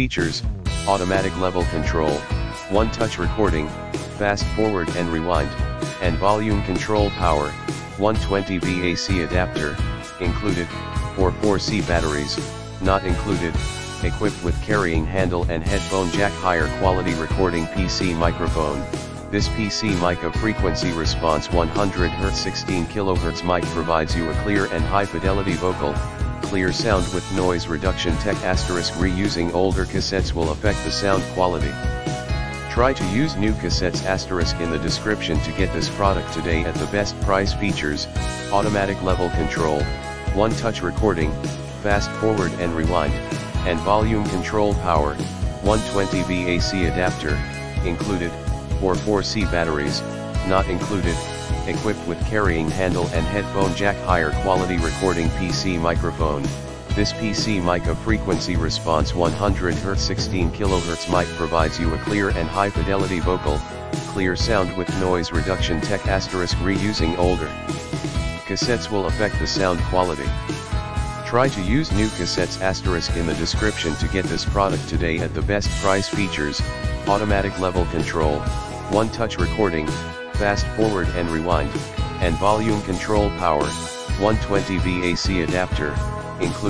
Features, automatic level control, one-touch recording, fast forward and rewind, and volume control. Power, 120 VAC adapter, included, 4.4C batteries, not included, equipped with carrying handle and headphone jack. Higher quality recording PC microphone. This PC mic of frequency response 100Hz 16kHz mic provides you a clear and high fidelity vocal, clear sound with noise reduction tech. Reusing older cassettes will affect the sound quality. Try to use new cassettes. In the description to get this product today at the best price. Features, automatic level control, one-touch recording, fast forward and rewind, and volume control. Power, 120 VAC adapter, included, 4.4C batteries, not included, equipped with carrying handle and headphone jack. Higher quality recording PC microphone. This PC mic of frequency response 100Hz 16kHz mic provides you a clear and high fidelity vocal, clear sound with noise reduction tech. Reusing older cassettes will affect the sound quality. Try to use new cassettes. In the description to get this product today at the best price. Features, automatic level control, one-touch recording, fast forward and rewind, and volume control. Power, 120 VAC adapter, including